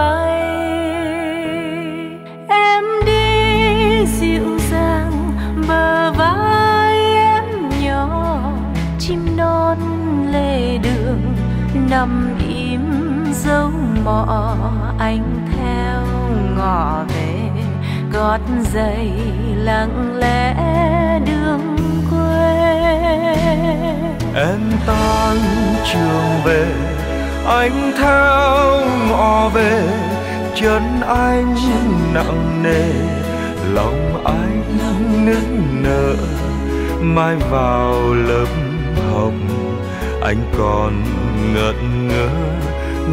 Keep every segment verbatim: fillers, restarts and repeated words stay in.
bay. Em đi dịu dàng bờ vai em nhỏ, chim non lề đường nằm im dấu mọ. Anh theo ngõ về gót giày lặng lẽ đường quê. Em tan trường về anh theo ngõ về, chân anh nặng nề lòng anh nức nở. Mai vào lớp học anh còn ngẩn ngơ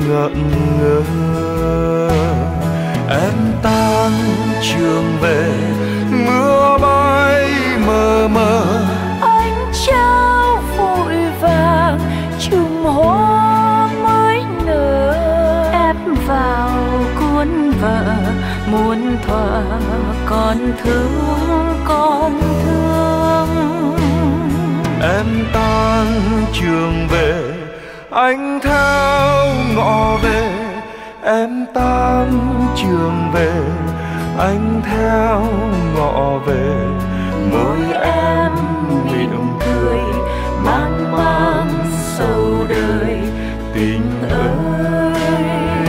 ngẩn ngơ. Em tan trường về mưa bay mờ mờ, anh trao vội vàng chùm hoa mới nở. Ép vào cuốn vợ muốn thỏa con thương con thương. Em tan trường về anh theo ngõ về, em tan trường về anh theo ngõ về. Môi em mỉm cười mang mang sầu đời tình ơi.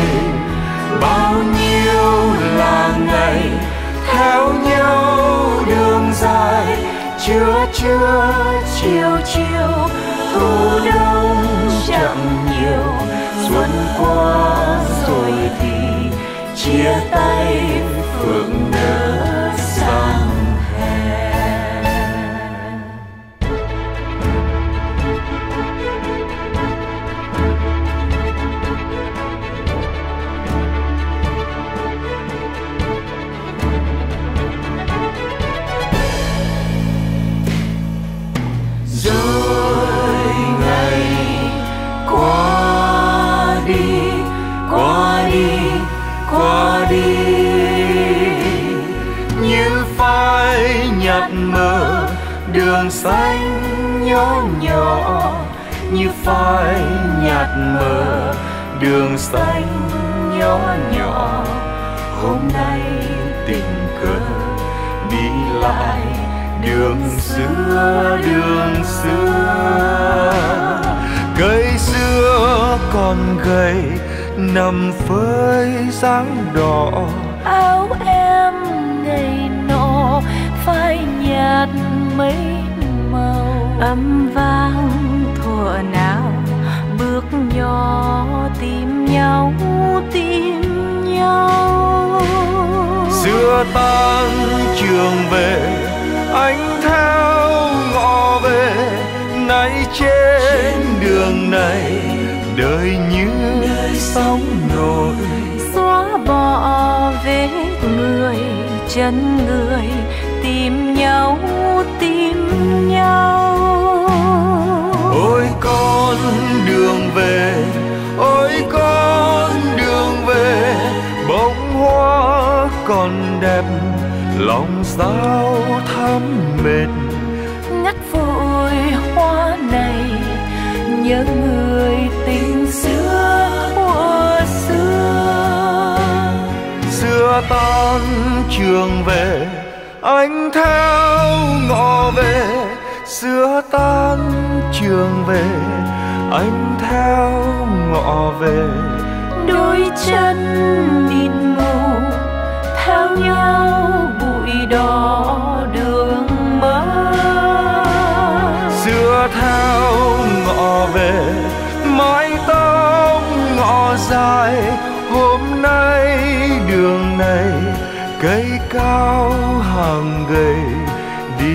Bao nhiêu là ngày theo nhau đường dài, trưa trưa chiều chiều thu đông chẳng nhiều. Xuân qua rồi thì chia tay phượng nở sang hè. Rồi ngày qua đi, qua đi, qua đi như phai nhạt mờ. Đường xanh nhỏ nhỏ như phai nhạt mờ. Đường xanh nhỏ nhỏ hôm nay tình cờ đi lại đường xưa đường xưa. Cây xưa còn gầy nằm phơi dáng đỏ, áo em ngày nọ phai nhạt mấy màu. Âm vang thuở nào bước nhỏ tìm nhau tìm nhau. Xưa tan trường về anh theo ngõ về, nay trên đường này đời như sóng nổi. Xóa bỏ vết người chân người tìm nhau tìm nhau. Ôi con đường về, ôi con đường về, bông hoa còn đẹp lòng sao thắm mệt. Ngắt vội hoa này nhớ người tình xưa mùa xưa. Xưa tan trường về anh theo ngõ về, xưa tan trường về anh theo ngõ về. Đôi chân mịt mù theo nhau bụi đỏ đường mới. Xưa theo ngõ về mái tóc ngõ dài, hôm nay đường này cây cao hàng gầy. Đi